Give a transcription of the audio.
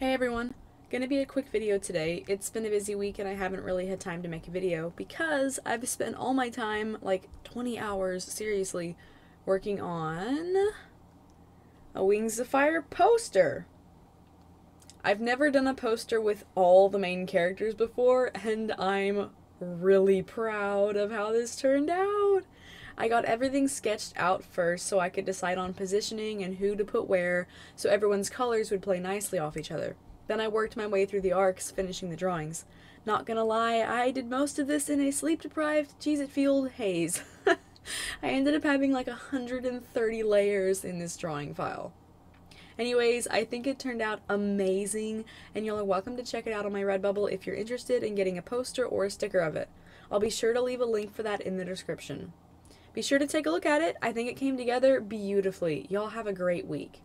Hey everyone, gonna be a quick video today. It's been a busy week and I haven't really had time to make a video because I've spent all my time, like 20 hours, seriously, working on a Wings of Fire poster. I've never done a poster with all the main characters before and I'm really proud of how this turned out. I got everything sketched out first so I could decide on positioning and who to put where so everyone's colors would play nicely off each other. Then I worked my way through the arcs, finishing the drawings. Not gonna lie, I did most of this in a sleep-deprived, Cheez-It-fueled haze. I ended up having like 130 layers in this drawing file. Anyways, I think it turned out amazing, and y'all are welcome to check it out on my Redbubble if you're interested in getting a poster or a sticker of it. I'll be sure to leave a link for that in the description. Be sure to take a look at it. I think it came together beautifully. Y'all have a great week.